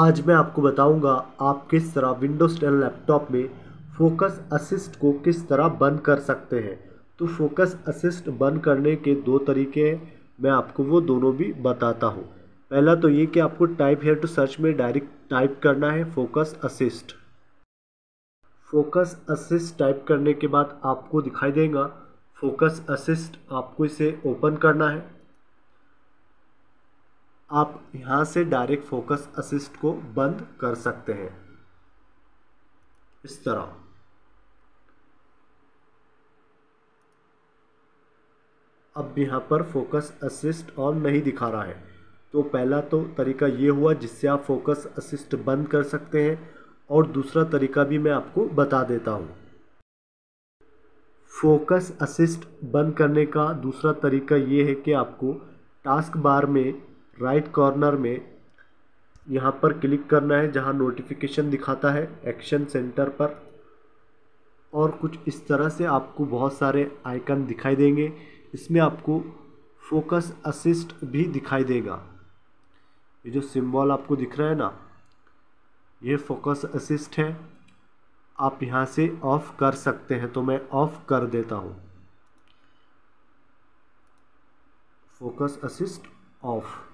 आज मैं आपको बताऊंगा आप किस तरह विंडोज़ 10 लैपटॉप में फोकस असिस्ट को किस तरह बंद कर सकते हैं। तो फोकस असिस्ट बंद करने के दो तरीके हैं, मैं आपको वो दोनों भी बताता हूँ। पहला तो ये कि आपको टाइप हेयर टू सर्च में डायरेक्ट टाइप करना है focus assist. Focus assist type करने के बाद आपको दिखाई देगा फोकस असिस्ट, आपको इसे ओपन करना है। आप यहाँ से डायरेक्ट फोकस असिस्ट को बंद कर सकते हैं इस तरह। अब यहाँ पर फोकस असिस्ट ऑन नहीं दिखा रहा है। तो पहला तो तरीका ये हुआ जिससे आप फोकस असिस्ट बंद कर सकते हैं, और दूसरा तरीका भी मैं आपको बता देता हूँ। फोकस असिस्ट बंद करने का दूसरा तरीका ये है कि आपको टास्क बार में राइट कॉर्नर में यहाँ पर क्लिक करना है, जहाँ नोटिफिकेशन दिखाता है एक्शन सेंटर पर, और कुछ इस तरह से आपको बहुत सारे आइकन दिखाई देंगे। इसमें आपको फोकस असिस्ट भी दिखाई देगा। ये जो सिंबल आपको दिख रहा है ना, ये फोकस असिस्ट है। आप यहाँ से ऑफ़ कर सकते हैं, तो मैं ऑफ़ कर देता हूँ। Focus assist of